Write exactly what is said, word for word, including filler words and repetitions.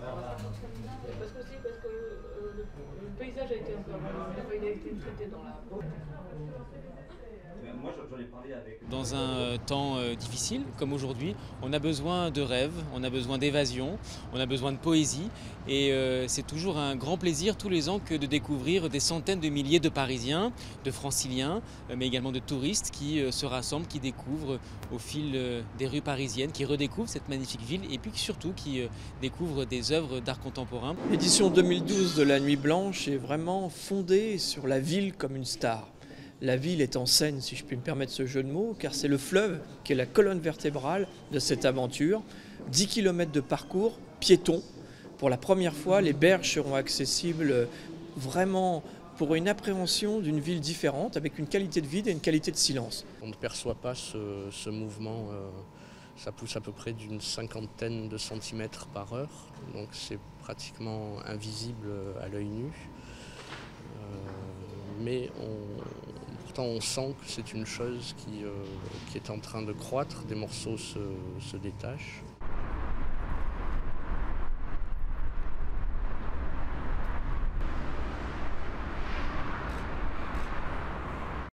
Parce que, aussi, parce que euh, le, le paysage a été, euh, il a été traité dans la... Dans un temps difficile, comme aujourd'hui, on a besoin de rêves, on a besoin d'évasion, on a besoin de poésie. Et c'est toujours un grand plaisir tous les ans que de découvrir des centaines de milliers de Parisiens, de Franciliens, mais également de touristes qui se rassemblent, qui découvrent au fil des rues parisiennes, qui redécouvrent cette magnifique ville et puis surtout qui découvrent des œuvres d'art contemporain. L'édition deux mille douze de la Nuit Blanche est vraiment fondée sur la ville comme une star. La ville est en scène, si je puis me permettre ce jeu de mots, car c'est le fleuve qui est la colonne vertébrale de cette aventure. dix kilomètres de parcours, piétons. Pour la première fois, les berges seront accessibles vraiment pour une appréhension d'une ville différente, avec une qualité de vide et une qualité de silence. On ne perçoit pas ce, ce mouvement, euh, ça pousse à peu près d'une cinquantaine de centimètres par heure, donc c'est pratiquement invisible à l'œil nu. Euh, mais on... on sent que c'est une chose qui, euh, qui est en train de croître, des morceaux se, se détachent.